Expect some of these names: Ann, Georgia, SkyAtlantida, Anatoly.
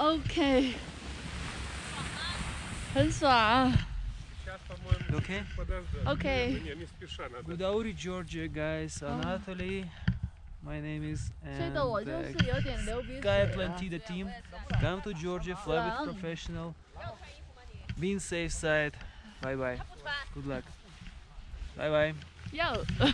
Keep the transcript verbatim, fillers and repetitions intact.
Okay. 很爽. Okay. Okay. Good morning, Georgia, guys. Anatoly. My name is Ann. SkyAtlantida team. Come to Georgia, fly with professional. Be on safe side. Bye bye. Good luck. Bye bye. Yo.